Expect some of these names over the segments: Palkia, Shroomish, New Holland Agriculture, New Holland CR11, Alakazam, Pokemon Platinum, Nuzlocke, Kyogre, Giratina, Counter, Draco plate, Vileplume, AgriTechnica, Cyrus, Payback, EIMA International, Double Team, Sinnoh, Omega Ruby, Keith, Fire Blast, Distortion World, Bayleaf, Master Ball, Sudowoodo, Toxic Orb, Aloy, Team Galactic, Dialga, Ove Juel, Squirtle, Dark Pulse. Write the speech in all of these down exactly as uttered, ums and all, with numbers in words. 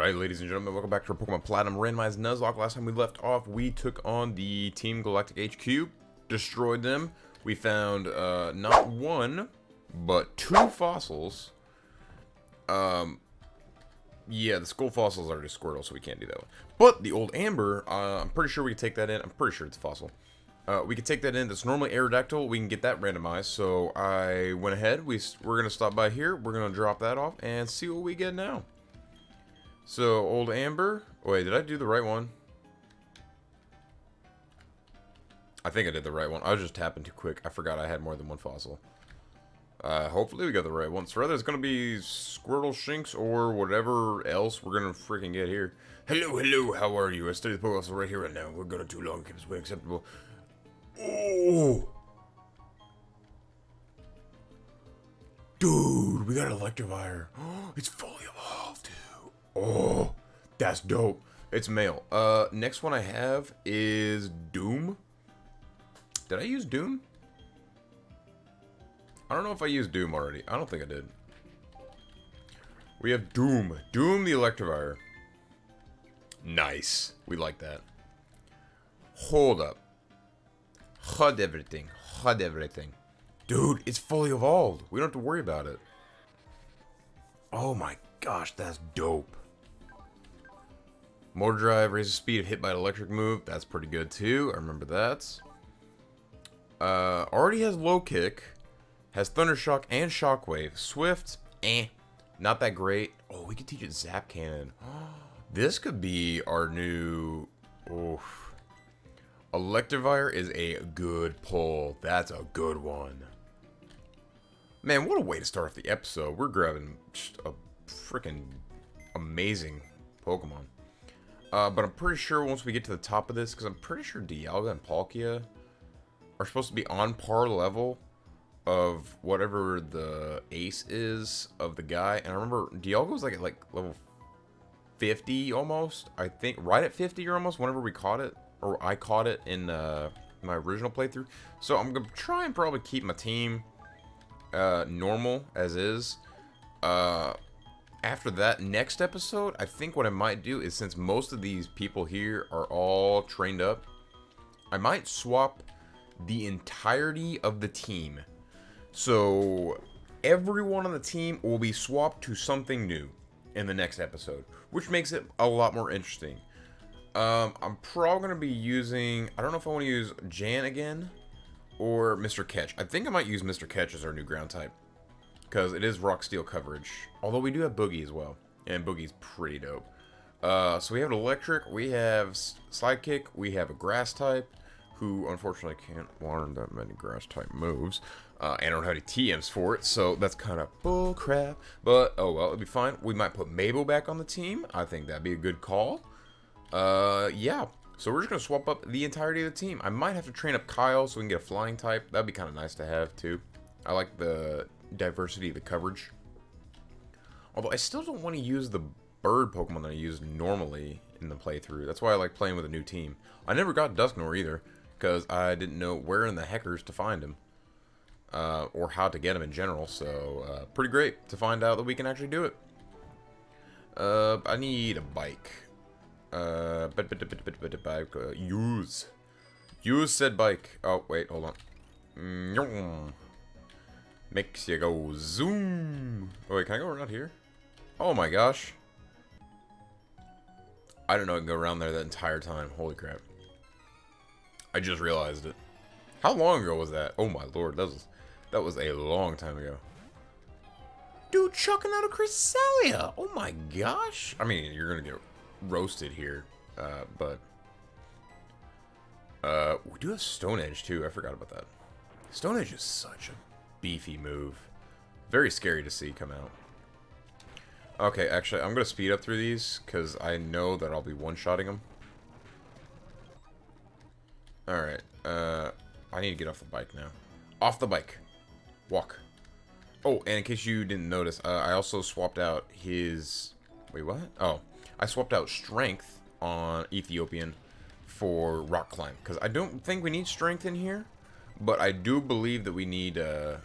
Alright, ladies and gentlemen, welcome back to our Pokemon Platinum Randomized Nuzlocke. Last time we left off, we took on the Team Galactic H Q, destroyed them. We found uh, not one, but two fossils. Um, yeah, the skull fossils are just Squirtle, so we can't do that one. But the old Amber, uh, I'm pretty sure we can take that in. I'm pretty sure it's a fossil. Uh, we can take that in. That's normally Aerodactyl. We can get that randomized. So I went ahead. We, we're going to stop by here. We're going to drop that off and see what we get now. So, old Amber. Wait, did I do the right one? I think I did the right one. I was just tapping too quick. I forgot I had more than one fossil. Uh, hopefully we got the right one. So, rather it's going to be Squirtle, Shinx, or whatever else we're going to freaking get here. Hello, hello. How are you? I studied the Pokemon right here right now. We're going to too long. Keep this way acceptable. Oh! Dude, we got an Electivire. It's fully evolved, dude. Oh, that's dope. It's male. Uh, next one I have is Doom. Did I use Doom? I don't know if I used Doom already. I don't think I did. We have Doom. Doom the Electivire. Nice. We like that. Hold up. H U D everything. H U D everything. Dude, it's fully evolved. We don't have to worry about it. Oh my gosh, that's dope. Motor drive raises speed if hit by an electric move. That's pretty good too. I remember that. Uh, already has low kick. Has thunder shock and shockwave. Swift, eh. Not that great. Oh, we could teach it zap cannon. This could be our new... Oof. Electivire is a good pull. That's a good one. Man, what a way to start off the episode. We're grabbing a freaking amazing Pokemon. Uh, but I'm pretty sure once we get to the top of this, because I'm pretty sure Dialga and Palkia are supposed to be on par level of whatever the ace is of the guy. And I remember Dialga was like at like level fifty almost. I think right at fifty or almost whenever we caught it. Or I caught it in uh, my original playthrough. So I'm going to try and probably keep my team uh, normal as is. Uh, after that next episode, I think what I might do is, since most of these people here are all trained up, I might swap the entirety of the team. So everyone on the team will be swapped to something new in the next episode, which makes it a lot more interesting. Um, I'm probably going to be using, I don't know if I want to use Jan again or Mister Ketch. I think I might use Mister Ketch as our new ground type because it is rock steel coverage. Although we do have Boogie as well, and Boogie's pretty dope. Uh, so we have an electric, we have slide kick, we have a grass type who unfortunately can't learn that many grass type moves. Uh, and I don't have any T Ms for it, so that's kind of bull crap. But oh well, it'll be fine. We might put Mabel back on the team. I think that'd be a good call. Uh, yeah. So we're just going to swap up the entirety of the team. I might have to train up Kyle so we can get a flying type. That'd be kind of nice to have, too. I like the diversity of the coverage. Although I still don't want to use the bird Pokemon that I use normally in the playthrough. That's why I like playing with a new team. I never got Dusknor either, because I didn't know where in the heckers to find him. Uh, or how to get him in general. So, uh, pretty great to find out that we can actually do it. Uh, I need a bike. Uh, but but but but but bike uh, use, use said bike. Oh wait, hold on. Mm-hmm. Makes you go zoom. Oh wait, can I go around here? Oh my gosh! I don't know. I can go around there that entire time. Holy crap! I just realized it. How long ago was that? Oh my lord, that was that was a long time ago. Dude, chucking out a Cresselia. Oh my gosh! I mean, you're gonna get roasted here, uh, but uh, we do have Stone Edge too. I forgot about that. Stone Edge is such a beefy move. Very scary to see come out. Okay, actually, I'm gonna speed up through these because I know that I'll be one-shotting them. All right, uh, I need to get off the bike now. Off the bike, walk. Oh, and in case you didn't notice, uh, I also swapped out his. Wait, what? Oh. I swapped out strength on Ethiopian for rock climb because I don't think we need strength in here, but I do believe that we need uh,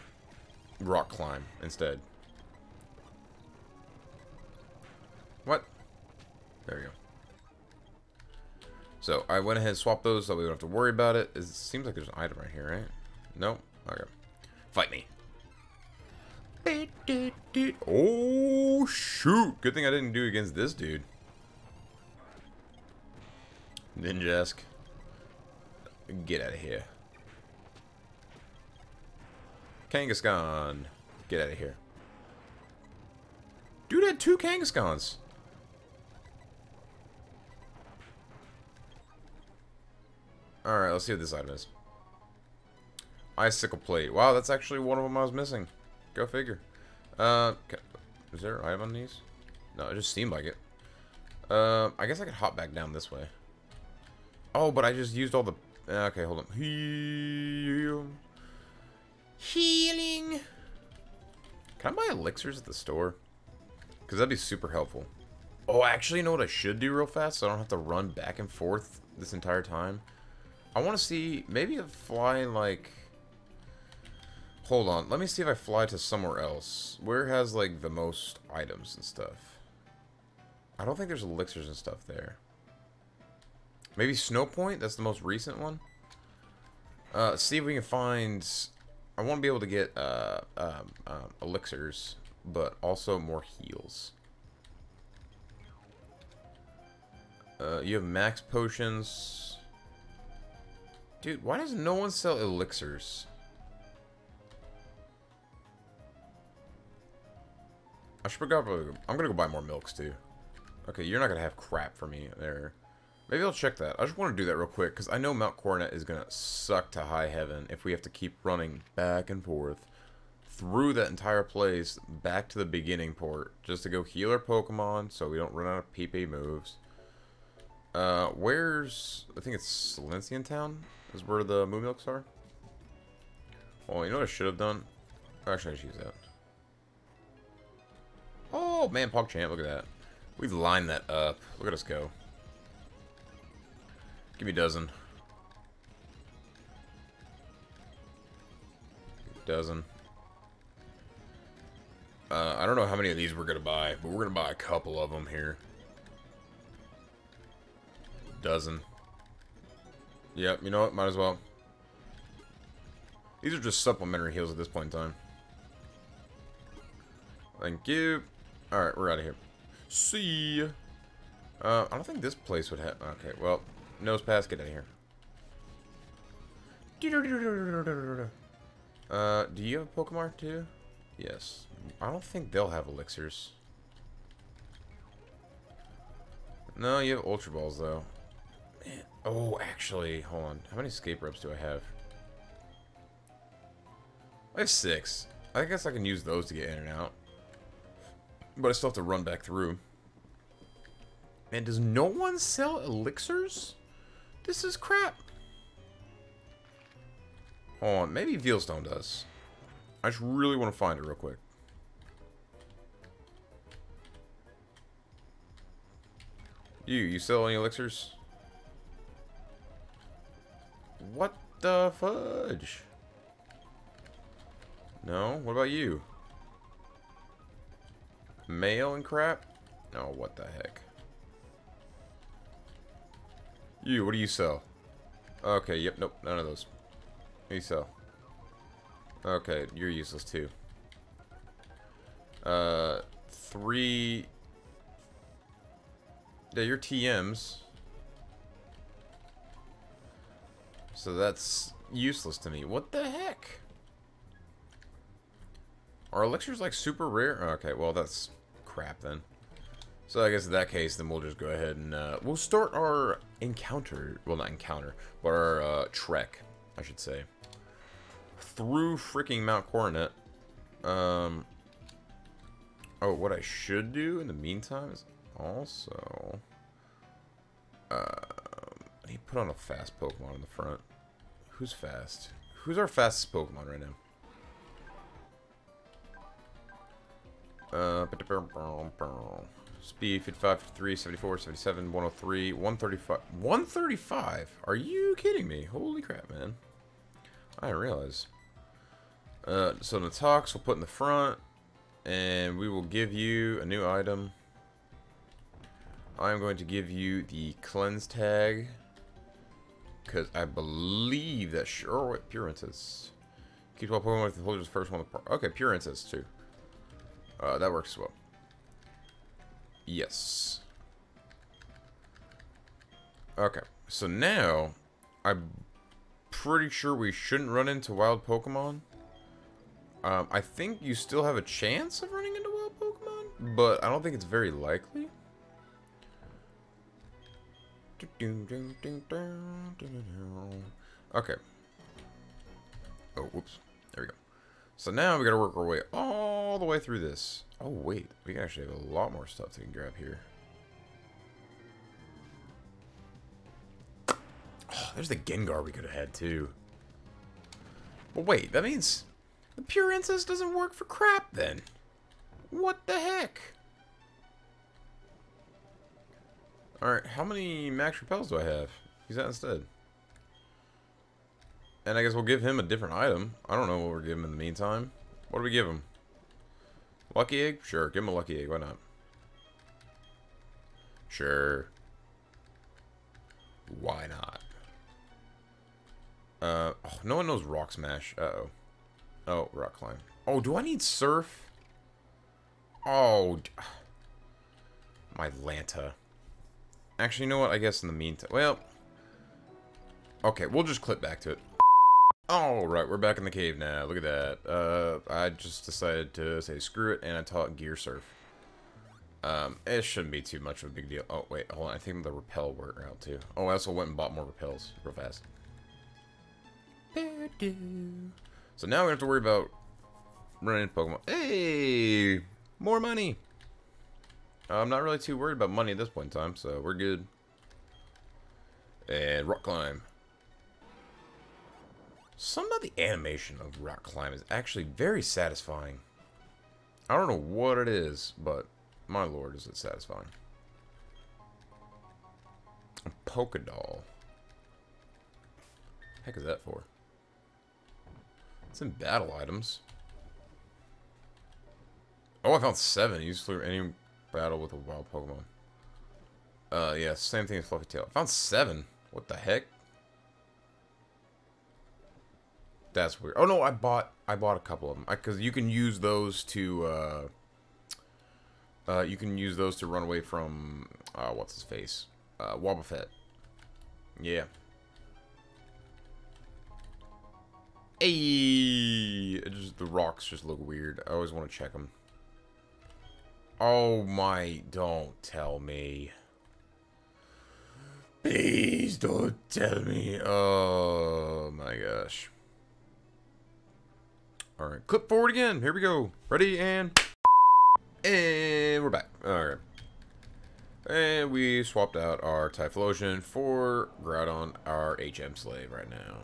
rock climb instead. What? There we go. So I went ahead and swapped those so we don't have to worry about it. It seems like there's an item right here, right? No? Okay. Fight me. Oh, shoot. Good thing I didn't do against this dude. Ninja-esque. Get out of here. Kangaskhan. Get out of here. Dude had two Kangaskhans. Alright, let's see what this item is. Icicle plate. Wow, that's actually one of them I was missing. Go figure. Uh, can, is there an item on these? No, it just seemed like it. Um, uh, I guess I could hop back down this way. Oh, but I just used all the... Okay, hold on. Heal. Healing. Can I buy elixirs at the store? Because that'd be super helpful. Oh, actually, you know what I should do real fast so I don't have to run back and forth this entire time? I want to see... Maybe a fly, like... Hold on, let me see if I fly to somewhere else. Where has, like, the most items and stuff? I don't think there's elixirs and stuff there. Maybe Snowpoint? That's the most recent one? Uh, see if we can find... I want to be able to get, uh, um, um, elixirs, but also more heals. Uh, you have max potions. Dude, why does no one sell elixirs? I should probably, I'm gonna go buy more milks too. Okay, you're not gonna have crap for me there. Maybe I'll check that. I just want to do that real quick because I know Mount Coronet is gonna suck to high heaven if we have to keep running back and forth through that entire place back to the beginning port just to go heal our Pokemon so we don't run out of P P moves. Uh, where's I think it's Silencian Town is where the Moo Milks are. Well, you know what I should have done? Actually, I should use that. Oh, man, PogChamp, look at that. We've lined that up. Look at us go. Give me a dozen. Dozen. Uh, I don't know how many of these we're going to buy, but we're going to buy a couple of them here. Dozen. Yep, you know what? Might as well. These are just supplementary heals at this point in time. Thank you. Alright, we're out of here. See ya. Uh, I don't think this place would have... Okay, well, nose pass, get out of here. Uh, do you have a Pokemon too? Yes. I don't think they'll have elixirs. No, you have Ultra Balls, though. Man. Oh, actually, hold on. How many escape ropes do I have? I have six. I guess I can use those to get in and out. But I still have to run back through. Man, does no one sell elixirs? This is crap. Hold on, maybe Veilstone does. I just really want to find it real quick. You, you sell any elixirs? What the fudge? No? What about you? Mail and crap? No, oh, what the heck? You, what do you sell? Okay, yep, nope, none of those. What do you sell? Okay, you're useless too. Uh, three... Yeah, you're T Ms. So that's useless to me. What the heck? Are elixirs like super rare? Okay, well that's crap then. So I guess in that case, then we'll just go ahead and uh, we'll start our encounter. Well, not encounter, but our uh, trek, I should say, through freaking Mount Coronet. Um. Oh, what I should do in the meantime is also, um, I need to put on a fast Pokemon in the front. Who's fast? Who's our fastest Pokemon right now? Uh, speed fifty-five, fifty-three, seventy-four, seventy-seven, one oh three, one thirty-five. Are you kidding me? Holy crap, man. I didn't realize. Uh, so the talks we'll put in the front, and we will give you a new item. I'm going to give you the cleanse tag because I believe that sure what Purensis. Keep twelve Pokemon with the holder's first one. Okay, Purensis too. Uh, that works as well. Yes. Okay, so now I'm pretty sure we shouldn't run into wild Pokemon. Um, I think you still have a chance of running into wild Pokemon, but I don't think it's very likely. Okay. Oh, whoops. There we go. So now we gotta work our way all the way through this. Oh, wait. We actually have a lot more stuff to grab here. Oh, there's the Gengar we could have had, too. But wait, that means the Purensis doesn't work for crap, then. What the heck? Alright, how many max repels do I have? Use that instead. And I guess we'll give him a different item. I don't know what we're giving him in the meantime. What do we give him? Lucky egg? Sure, give him a lucky egg. Why not? Sure. Why not? Uh, oh, no one knows Rock Smash. Uh-oh. Oh, Rock Climb. Oh, do I need Surf? Oh. My Lanta. Actually, you know what? I guess in the meantime... Well... Okay, we'll just clip back to it. Alright, we're back in the cave now. Look at that. Uh, I just decided to say screw it, and I taught Gear Surf. Um, it shouldn't be too much of a big deal. Oh, wait, hold on. I think the Repel worked out, too. Oh, I also went and bought more Repels real fast. So now we have to worry about running into Pokemon. Hey! More money! I'm not really too worried about money at this point in time, so we're good. And Rock Climb. Some of the animation of Rock Climb is actually very satisfying. I don't know what it is, but my lord, is it satisfying. A Pokedoll. The heck is that for? It's in battle items. Oh, I found seven. Used for any battle with a wild Pokemon. Uh, yeah, same thing as Fluffy Tail. I found seven. What the heck? That's weird. Oh no, I bought I bought a couple of them because you can use those to uh, uh, you can use those to run away from uh, what's his face, uh, Wobbuffet. Yeah. Hey, just the rocks just look weird. I always want to check them. Oh my, don't tell me. Please don't tell me. Oh my gosh. Alright, clip forward again. Here we go. Ready, and... And we're back. Alright. And we swapped out our Typhlosion for Groudon, our H M slave right now.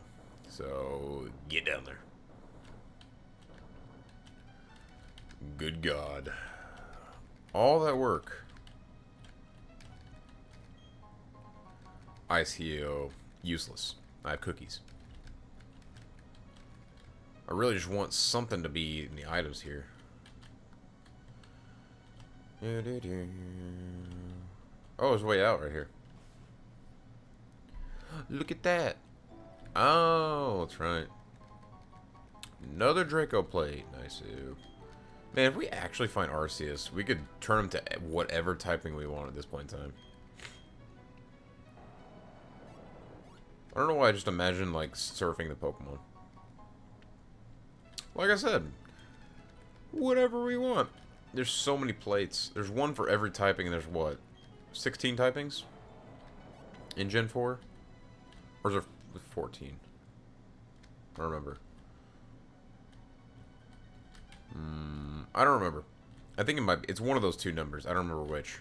So, get down there. Good God. All that work. Ice Heal. Useless. I have cookies. I really just want something to be in the items here. Oh, it's way out right here. Look at that. Oh, that's right. Another Draco plate. Nice. Man, if we actually find Arceus, we could turn him to whatever typing we want at this point in time. I don't know why I just imagine, like, surfing the Pokemon. Like I said, whatever we want. There's so many plates. There's one for every typing, and there's what? sixteen typings? In Gen four? Or is there fourteen? I don't remember. Mm, I don't remember. I think it might be. It's one of those two numbers. I don't remember which.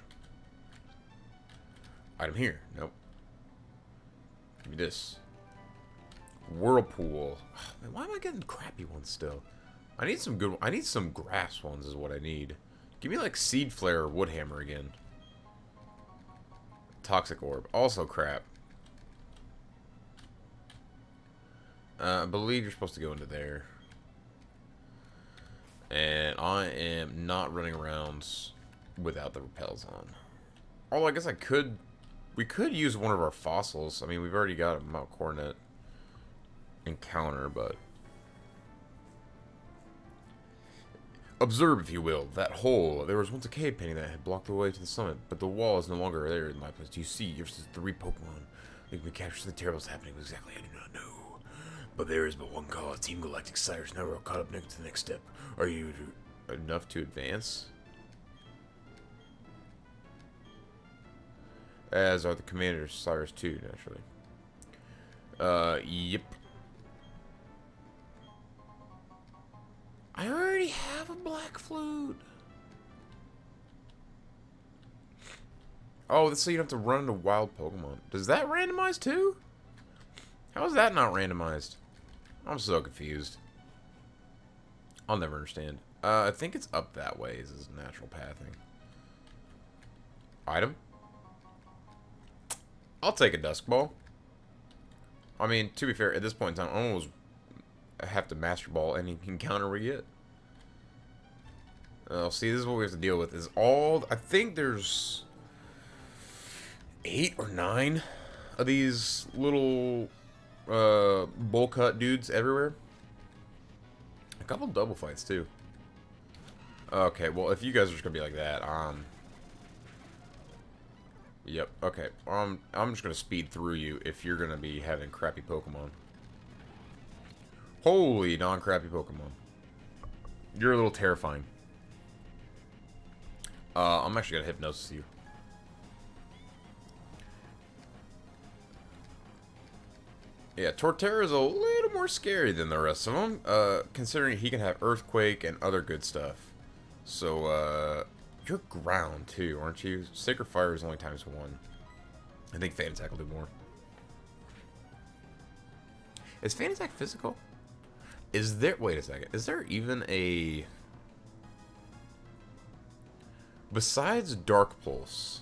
Item here. Nope. Give me this. Whirlpool. Oh, man, why am I getting crappy ones still? I need some good. I need some grass ones is what I need. Give me like Seed Flare or Woodhammer again. Toxic Orb. Also crap. Uh, I believe you're supposed to go into there. And I am not running around without the repels on. Although I guess I could... We could use one of our fossils. I mean, we've already got a Mount Coronet encounter, but... Observe, if you will, that hole. There was once a cave painting that had blocked the way to the summit, but the wall is no longer there in my place. Do you see? Yours is three Pokemon. They can capture the terribles happening exactly. I do not know. But there is but one cause. Team Galactic Cyrus now are caught up next to the next step. Are you enough to advance? As are the commanders Cyrus too, naturally. Uh, yep. I already have a black flute. Oh, that's so you don't have to run into wild Pokemon. Does that randomize too? How is that not randomized? I'm so confused. I'll never understand. Uh, I think it's up that way is his natural pathing. Item? I'll take a Duskull. I mean, to be fair, at this point in time, I almost have to Master Ball any encounter we get. Oh, see, this is what we have to deal with. Is all... I think there's... Eight or nine of these little uh, bowl cut dudes everywhere. A couple double fights too. Okay, well if you guys are just gonna be like that, um, yep. Okay, um, I'm just gonna speed through you if you're gonna be having crappy Pokemon. Holy non-crappy Pokemon! You're a little terrifying. Uh, I'm actually gonna hypnosis you. Yeah, Torterra's a little more scary than the rest of them, uh, considering he can have Earthquake and other good stuff. So, uh, you're ground, too, aren't you? Sacred Fire is only times one. I think Feint Attack will do more. Is Feint Attack physical? Is there... Wait a second. Is there even a... Besides Dark Pulse,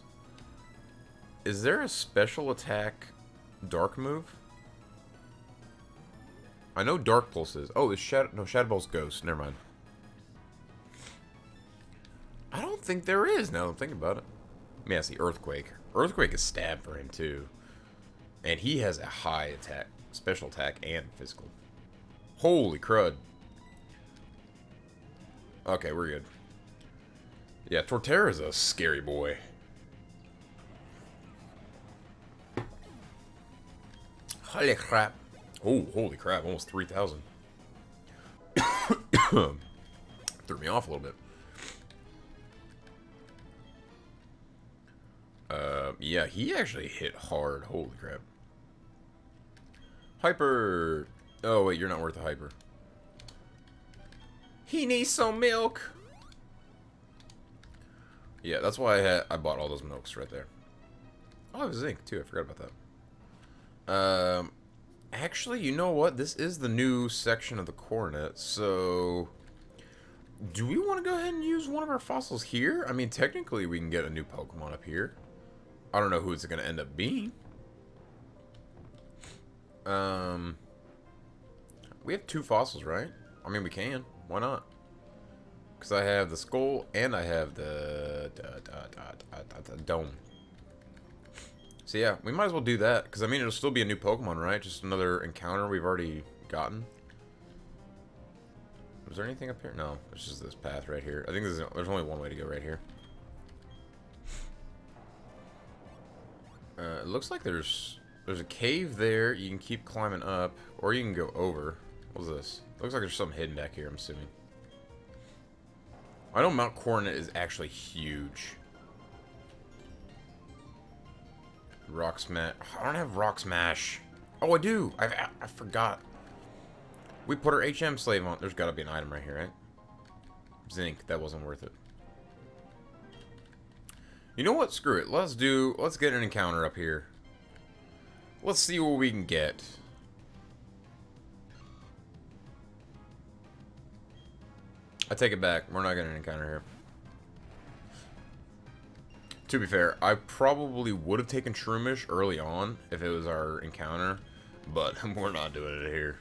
is there a special attack dark move? I know Dark Pulse is. Oh, it's Shadow... No, Shadow Ball's Ghost. Never mind. I don't think there is, now that I'm thinking about it. I mean, that's the Earthquake. Earthquake is stab for him, too. And he has a high attack, special attack, and physical. Holy crud. Okay, we're good. Yeah, Torterra's a scary boy. Holy crap. Oh, holy crap, almost three thousand. Threw me off a little bit. Uh, yeah, he actually hit hard. Holy crap. Hyper. Oh, wait, you're not worth a hyper. He needs some milk. Yeah, that's why I, had, I bought all those milks right there. Oh, I have zinc, too. I forgot about that. Um... Actually, you know what? This is the new section of the coronet, so... Do we want to go ahead and use one of our fossils here? I mean, technically, we can get a new Pokemon up here. I don't know who it's going to end up being. Um... We have two fossils, right? I mean, we can. Why not? Because I have the skull, and I have the... Da, da, da, da, da, da, dome. So yeah, we might as well do that, because I mean it'll still be a new Pokemon, right? Just another encounter we've already gotten. Was there anything up here? No, it's just this path right here. I think there's, there's only one way to go right here. Uh, it looks like there's there's a cave there. You can keep climbing up, or you can go over. What's this? Looks like there's something hidden back here, I'm assuming. I know Mount Coronet is actually huge. Rock Smash. I don't have Rock Smash. Oh, I do. I've, I forgot. We put our H M slave on. There's got to be an item right here, right? Zinc. That wasn't worth it. You know what? Screw it. Let's do... Let's get an encounter up here. Let's see what we can get. I take it back. We're not getting an encounter here. To be fair, I probably would have taken Shroomish early on if it was our encounter, but we're not doing it here.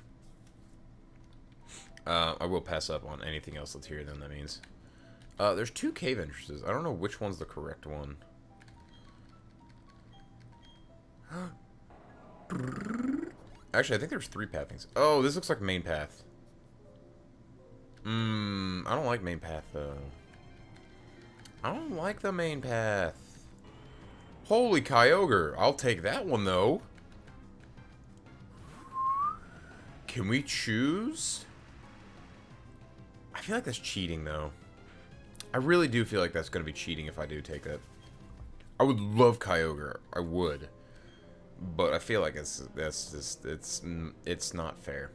Uh, I will pass up on anything else that's here, then, that means. Uh, there's two cave entrances. I don't know which one's the correct one. Actually, I think there's three pathings. Oh, this looks like main path. Mmm, I don't like main path, though. I don't like the main path. Holy Kyogre. I'll take that one, though. Can we choose? I feel like that's cheating, though. I really do feel like that's going to be cheating if I do take that. I would love Kyogre. I would. But I feel like it's that's just it's it's not fair.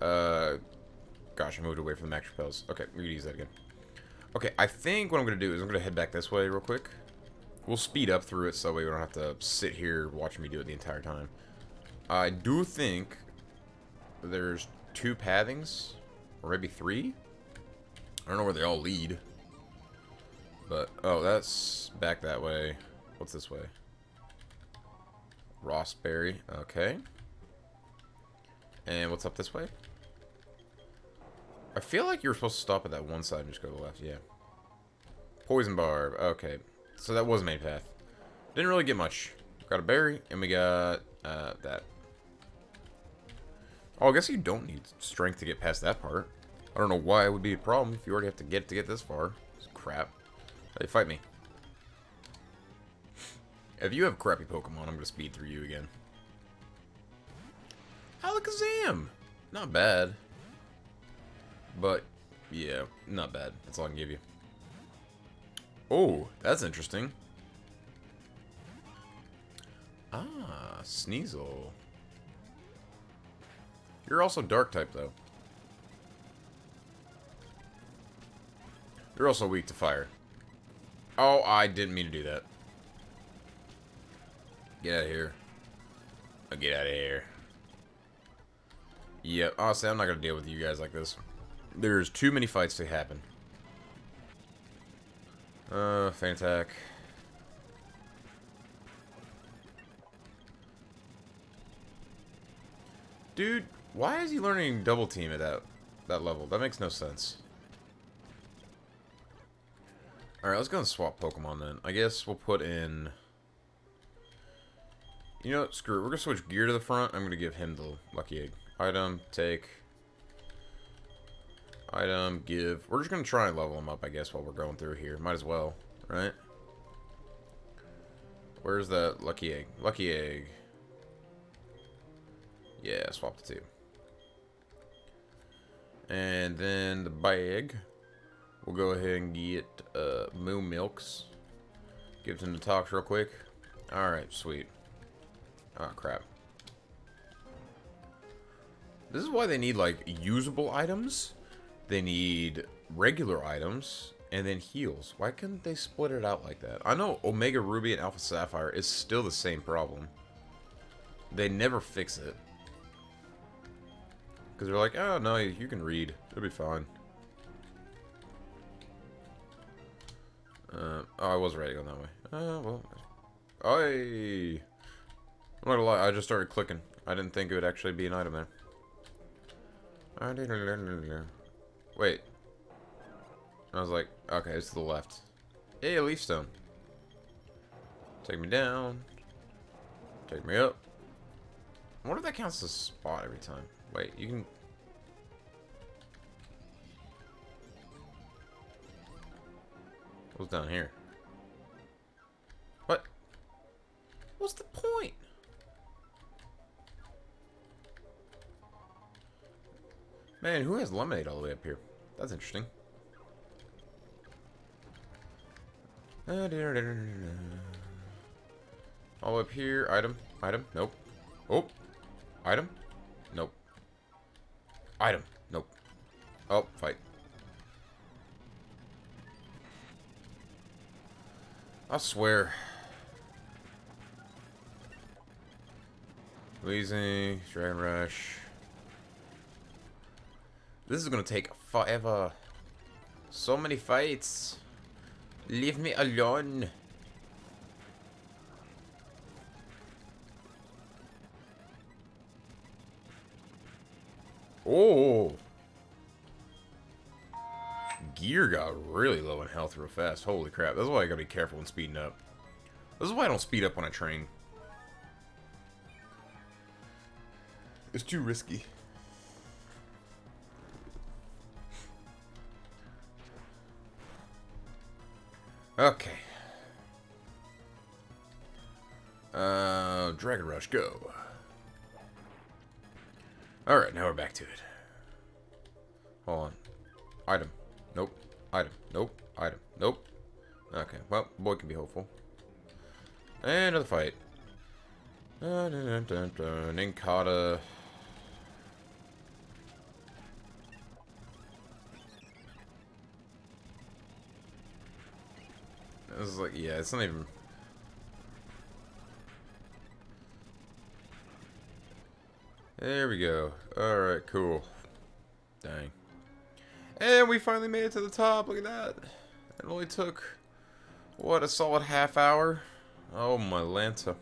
Uh, gosh, I moved away from the max repels. Okay, we're gonna use that again. Okay, I think what I'm gonna do is I'm gonna head back this way real quick. We'll speed up through it so that way we don't have to sit here watching me do it the entire time. I do think there's two pathings, or maybe three. I don't know where they all lead. But oh, that's back that way. What's this way? Rossberry, okay. And what's up this way? I feel like you were supposed to stop at that one side and just go to the left, yeah. Poison Barb, okay. So that was main path. Didn't really get much. Got a berry, and we got uh, that. Oh, I guess you don't need strength to get past that part. I don't know why it would be a problem if you already have to get to get this far. It's crap. Hey, fight me. If you have crappy Pokemon, I'm going to speed through you again. Alakazam! Not bad. But, yeah, not bad. That's all I can give you. Oh, that's interesting. Ah, Sneasel. You're also Dark-type, though. You're also weak to fire. Oh, I didn't mean to do that. Get out of here. I'll get out of here. Yeah, honestly, I'm not going to deal with you guys like this. There's too many fights to happen. Uh, Feint Attack. Dude, why is he learning double team at that, that level? That makes no sense. Alright, let's go and swap Pokemon then. I guess we'll put in... You know, screw it. We're going to switch gear to the front. I'm going to give him the lucky egg. Item, take. Item, give. We're just going to try and level him up, I guess, while we're going through here. Might as well, right? Where's that lucky egg? Lucky egg. Yeah, swap the two. And then the bag. We'll go ahead and get uh, Moo Milks. Give him the talks real quick. Alright, sweet. Oh, crap. This is why they need, like, usable items. They need regular items. And then heals. Why couldn't they split it out like that? I know Omega Ruby and Alpha Sapphire is still the same problem. They never fix it. Because they're like, oh, no, you can read. It'll be fine. Uh, oh, I was ready to go that way. Uh, well. Aye. I'm not gonna lie, I just started clicking. I didn't think it would actually be an item there. I didn't learn. Wait. I was like, okay, it's to the left. Hey, a leaf stone. Take me down. Take me up. I wonder if that counts as a spot every time. Wait, you can... What's down here? What? What's the point? Man, who has lemonade all the way up here? That's interesting. All up here. Item. Item. Nope. Oh. Item. Nope. Item. Nope. Oh, fight. I swear. Lazy. Dragon Rush. This is gonna take forever. So many fights. Leave me alone. Oh. Gear got really low in health real fast. Holy crap. That's why I gotta be careful when speeding up. This is why I don't speed up on a train. It's too risky. Okay. Uh, Dragon Rush, go. Alright, now we're back to it. Hold on. Item. Nope. Item. Nope. Item. Nope. Okay, well, boy can be hopeful. And another fight. Uh, dun, dun, dun, dun. Ninkata. This is like, yeah, it's not even... There we go. Alright, cool. Dang. And we finally made it to the top. Look at that. It only took, what, a solid half hour? Oh, my Lanta.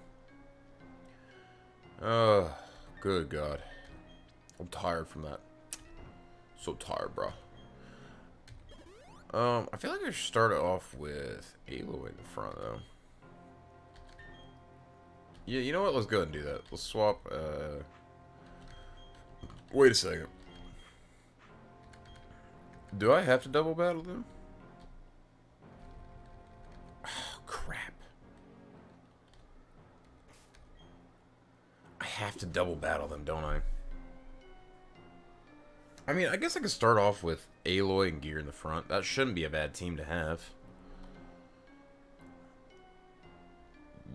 Oh, good God. I'm tired from that. So tired, bro. Um, I feel like I should start it off with Aloy in the front, though. Yeah, you know what? Let's go ahead and do that. Let's swap, uh... Wait a second. Do I have to double battle them? Oh, crap. I have to double battle them, don't I? I mean, I guess I could start off with Aloy and Gear in the front. That shouldn't be a bad team to have.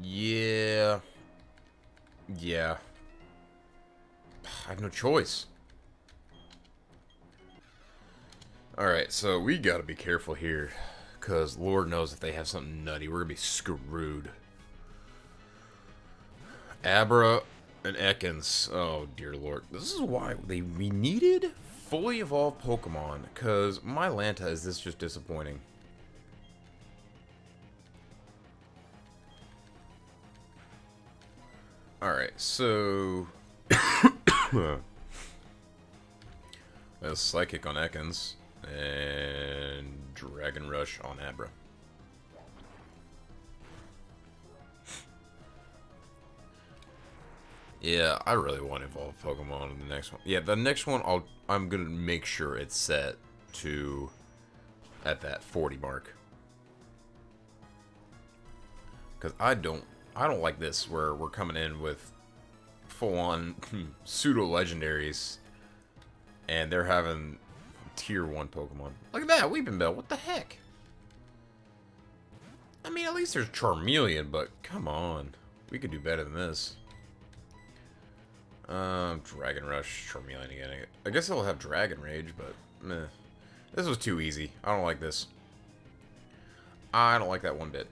Yeah. Yeah. I have no choice. Alright, so we gotta be careful here, because Lord knows if they have something nutty, we're gonna be screwed. Abra and Ekans. Oh, dear Lord. This is why they we needed fully evolved Pokemon, because my Lanta, is this just disappointing. Alright, so... a Psychic on Ekans. And Dragon Rush on Abra. Yeah, I really want to evolve Pokemon in the next one. Yeah, the next one, I'll, I'm going to make sure it's set to at that forty mark. Because I don't, I don't like this where we're coming in with full-on pseudo-legendaries and they're having... Tier one Pokemon. Look at that, Weeping Bell. What the heck? I mean, at least there's Charmeleon, but come on, we could do better than this. Um, Dragon Rush, Charmeleon again. I guess it'll have Dragon Rage, but meh. This was too easy. I don't like this. I don't like that one bit.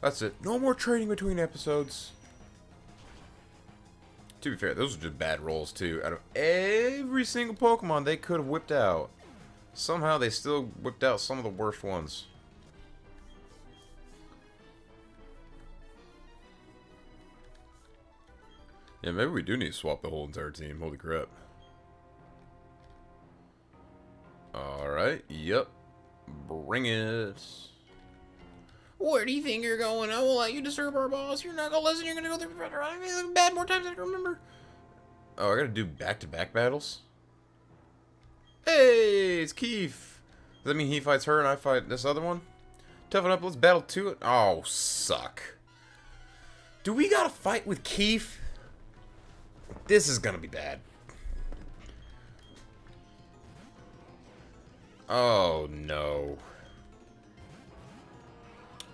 That's it. No more trading between episodes. To be fair, those are just bad rolls, too. Out of every single Pokemon they could have whipped out, somehow they still whipped out some of the worst ones. Yeah, maybe we do need to swap the whole entire team. Holy crap. Alright, yep. Bring it. Where do you think you're going? I will let you disturb our boss. You're not gonna listen. You're gonna go through the bad more times than I can remember. Oh, I gotta do back-to-back battles? Hey, it's Keith. Does that mean he fights her and I fight this other one? Toughen up. Let's battle to it. Oh, suck. Do we gotta fight with Keith? This is gonna be bad. Oh, no.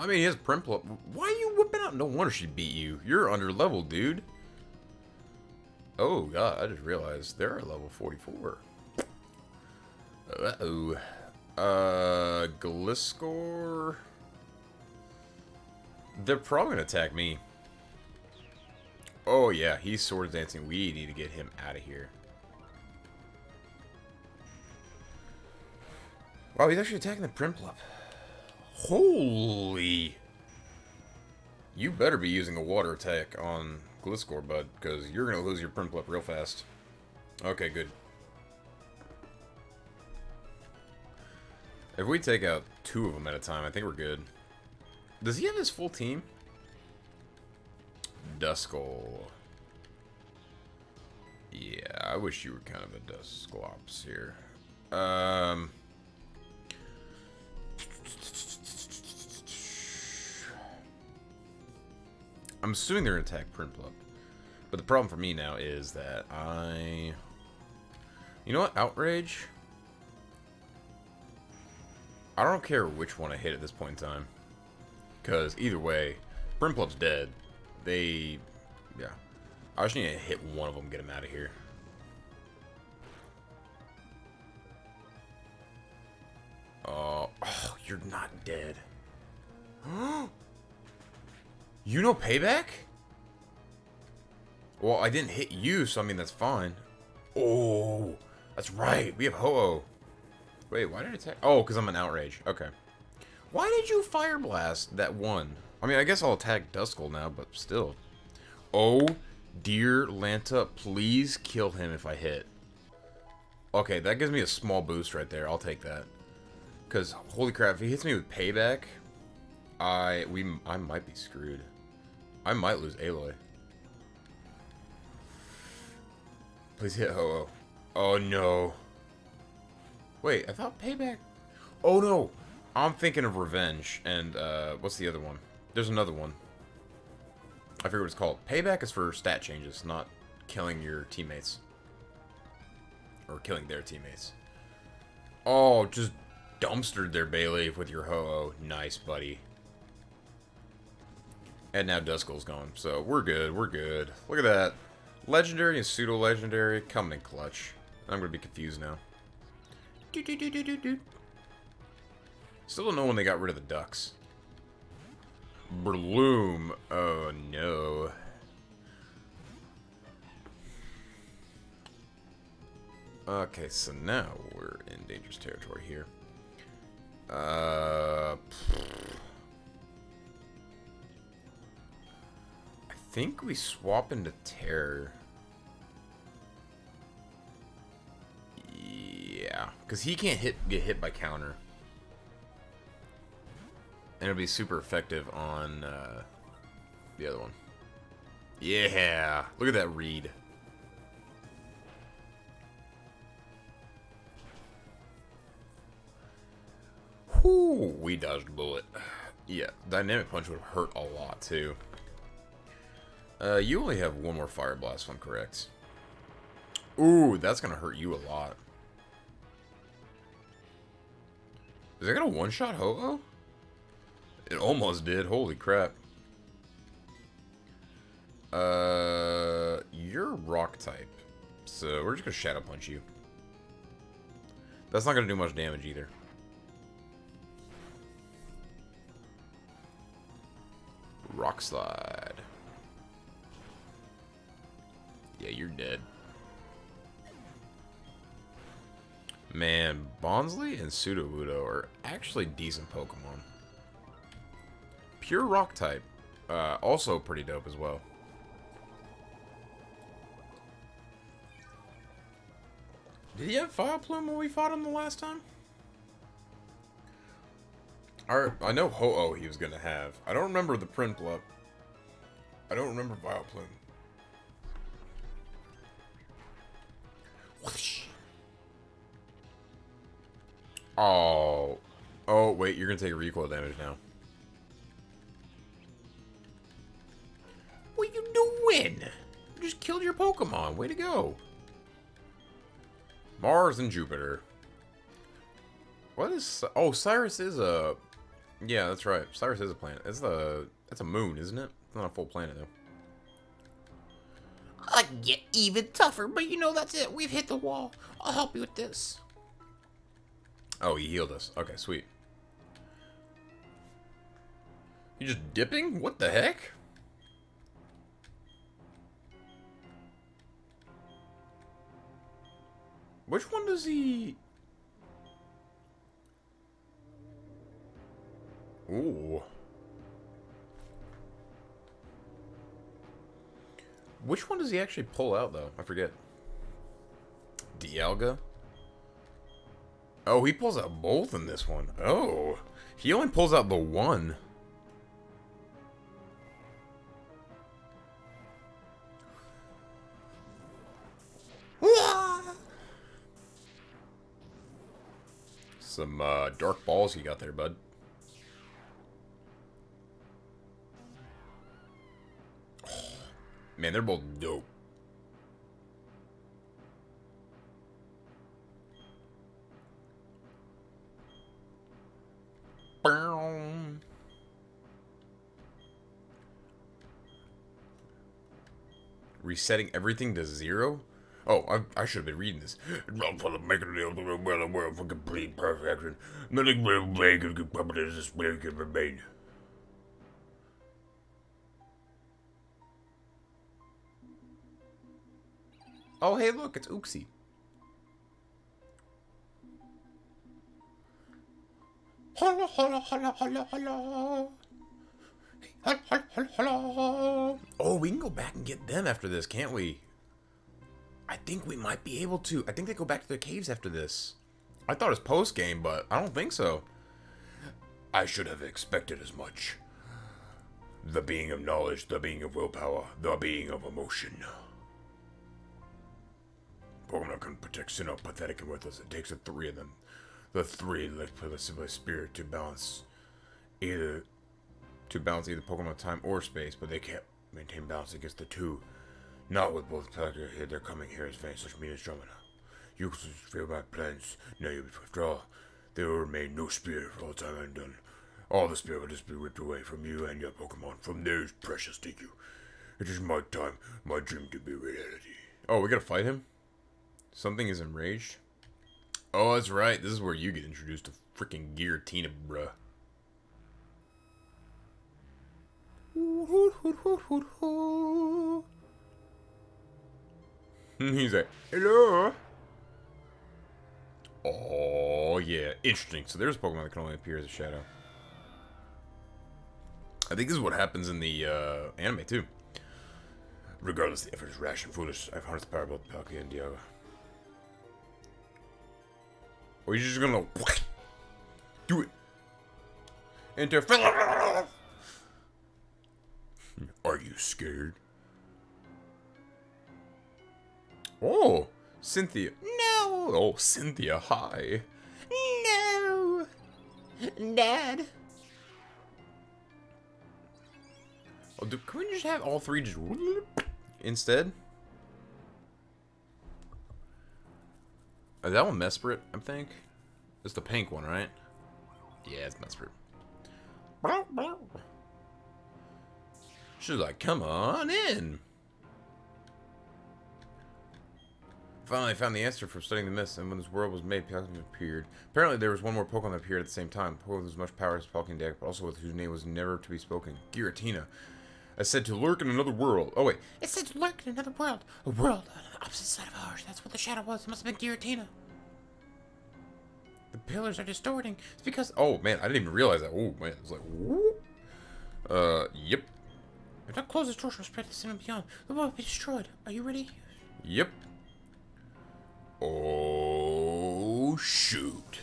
I mean, he has Primplup. Why are you whipping out? No wonder she beat you. You're under level, dude. Oh, God. I just realized they're at level forty-four. Uh-oh. Uh, Gliscor. They're probably going to attack me. Oh, yeah. He's sword dancing. We need to get him out of here. Wow, he's actually attacking the Primplup. Holy! You better be using a water attack on Gliscor, bud, because you're going to lose your Primplup real fast. Okay, good. If we take out two of them at a time, I think we're good. Does he have his full team? Duskull. Yeah, I wish you were kind of a Dusclops here. Um... I'm assuming they're going to attack Primplup. But the problem for me now is that I... You know what? Outrage? I don't care which one I hit at this point in time. Because either way, Primplup's dead. They... Yeah. I just need to hit one of them and get them out of here. Uh, oh, you're not dead. You know Payback? Well, I didn't hit you, so I mean, that's fine. Oh, that's right. We have Ho-Oh. Wait, why did I attack? Oh, because I'm an Outrage. Okay. Why did you Fire Blast that one? I mean, I guess I'll attack Duskull now, but still. Oh, dear Lanta, please kill him if I hit. Okay, that gives me a small boost right there. I'll take that. Because, holy crap, if he hits me with Payback, I we I might be screwed. I might lose Aloy. Please hit Ho-Oh. Oh, no. Wait, I thought Payback... Oh, no. I'm thinking of Revenge, and uh, what's the other one? There's another one. I forget what it's called. Payback is for stat changes, not killing your teammates. Or killing their teammates. Oh, just dumpstered their Bayleaf with your Ho-Oh. Nice, buddy. And now Duskull's gone, so we're good, we're good. Look at that. Legendary and pseudo-legendary coming in clutch. I'm going to be confused now. Do, do, do, do, do, do. Still don't know when they got rid of the ducks. Bloom. Oh, no. Okay, so now we're in dangerous territory here. Uh, I think we swap into Terror. Yeah, because he can't hit get hit by counter. And it'll be super effective on uh, the other one. Yeah, look at that read. Whoo, we dodged a bullet. Yeah, dynamic punch would hurt a lot too. Uh, you only have one more Fire Blast, if I'm correct. Ooh, that's gonna hurt you a lot. Is that gonna one-shot Ho-Oh? It almost did. Holy crap. Uh, you're rock type, so we're just gonna Shadow Punch you. That's not gonna do much damage either. Rock Slide. Yeah, you're dead. Man, Bonsly and Sudowoodo are actually decent Pokemon. Pure rock type. Uh, also pretty dope as well. Did he have Vileplume when we fought him the last time? Our, I know Ho-Oh he was going to have. I don't remember the Primplup. I don't remember Vileplume. Whoosh. Oh. Oh, wait, you're going to take recoil damage now. What are you doing? You just killed your Pokemon. Way to go. Mars and Jupiter. What is... Oh, Cyrus is a... Yeah, that's right. Cyrus is a planet. It's the... That's a moon, isn't it? It's not a full planet, though. I can get even tougher, but you know, that's it. We've hit the wall. I'll help you with this. Oh, he healed us. Okay, sweet. You just dipping? What the heck? Which one does he... Ooh. Which one does he actually pull out, though? I forget. Dialga? Oh, he pulls out both in this one. Oh. He only pulls out the one. them uh, dark balls you got there, bud. Oh, man, they're both dope. Resetting everything to zero? Oh, I, I should have been reading this. Not for the making of the world, world for complete perfection. Nothing will make it complete as this way can remain. Oh, hey, look, it's Oopsie. Holla, holla, holla, holla, holla. Hello. Oh, we can go back and get them after this, can't we? I think we might be able to. I think they go back to their caves after this. I thought it was post-game, but I don't think so. I should have expected as much. The being of knowledge, the being of willpower, the being of emotion. Pokemon can protect Sinnoh, pathetic and worthless. It takes the three of them. The three lift for the simple spirit to balance either... to balance either Pokemon time or space, but they can't maintain balance against the two. Not with both characters here, they're coming here as fans, such mean as Dromina. You can fulfill my plans, now you withdraw. There will remain no spirit for all time undone. All the spirit will just be ripped away from you and your Pokemon, from theirs precious to you. It is my time, my dream to be reality. Oh, we gotta fight him? Something is enraged? Oh, that's right, this is where you get introduced to freaking Giratina, bruh. He's like, hello. Oh yeah, interesting. So there's a Pokemon that can only appear as a shadow. I think this is what happens in the uh, anime too. Regardless, the effort is rash and foolish. I've harnessed the power of both Palkia and Dialga. Or you're just gonna do it. Interfere. Are you scared? Oh, Cynthia. No. Oh, Cynthia, hi. No. Dad. Oh, do, can we just have all three just instead? Is that one Mesprit, I think? It's the pink one, right? Yeah, it's Mesprit. Blah, blah. She's like, come on in. Finally, I found the answer from studying the mist, and when this world was made, Palkia appeared. Apparently, there was one more Pokemon that appeared at the same time. Pokemon with as much power as Palkia and Dialga, but also with whose name was never to be spoken. Giratina. I said to lurk in another world. Oh, wait. It said to lurk in another world. A world on the opposite side of ours. That's what the shadow was. It must have been Giratina. The pillars are distorting. It's because... Oh, man. I didn't even realize that. Oh, man. It was like... Whoop. Uh, yep. If not close the torture, spread the sin and beyond. The world will be destroyed. Are you ready? Yep. Oh, shoot.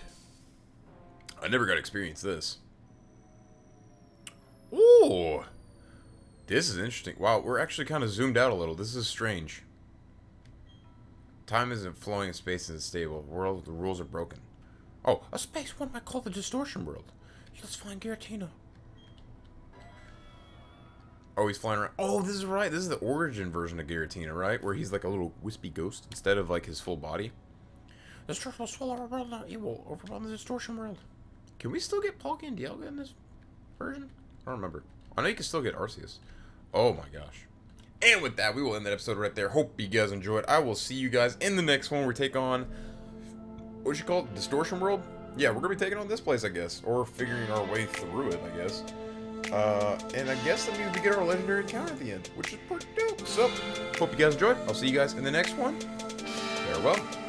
I never got to experience this. Ooh. This is interesting. Wow, we're actually kind of zoomed out a little. This is strange. Time isn't flowing and space isn't stable. The world, the rules are broken. Oh, a space one might call the Distortion World. Let's find Giratina. Oh, he's flying around. Oh, this is right. This is the origin version of Giratina, right? Where he's like a little wispy ghost instead of like his full body. The destruction will swallow our world, not evil. Overwhelm the Distortion World. Can we still get Palkia and Dialga in this version? I don't remember. I know you can still get Arceus. Oh my gosh. And with that, we will end that episode right there. Hope you guys enjoyed. I will see you guys in the next one where we take on... What you call it? Distortion World? Yeah, we're going to be taking on this place, I guess. Or figuring our way through it, I guess. Uh, and I guess that means we get our legendary encounter at the end, which is pretty dope. So, hope you guys enjoyed. I'll see you guys in the next one. Farewell.